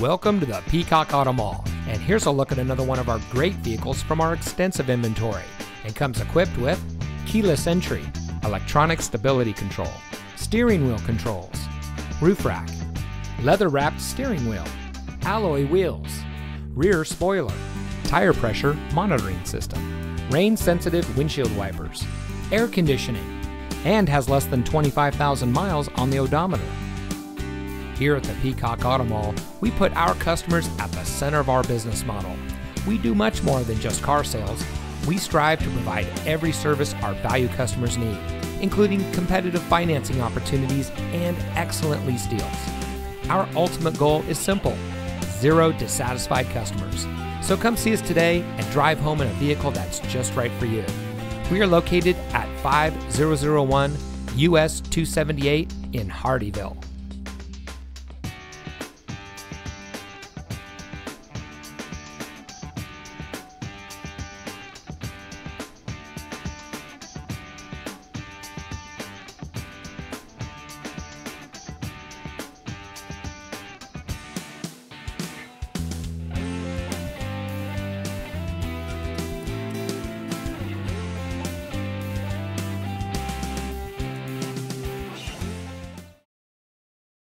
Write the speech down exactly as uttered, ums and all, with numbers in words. Welcome to the Peacock Auto Mall, and here's a look at another one of our great vehicles from our extensive inventory. It comes equipped with keyless entry, electronic stability control, steering wheel controls, roof rack, leather-wrapped steering wheel, alloy wheels, rear spoiler, tire pressure monitoring system, rain-sensitive windshield wipers, air conditioning, and has less than twenty-five thousand miles on the odometer. Here at the Peacock Auto Mall, we put our customers at the center of our business model. We do much more than just car sales. We strive to provide every service our value customers need, including competitive financing opportunities and excellent lease deals. Our ultimate goal is simple: zero dissatisfied customers. So come see us today and drive home in a vehicle that's just right for you. We are located at five thousand one U S two seventy-eight in Hardyville.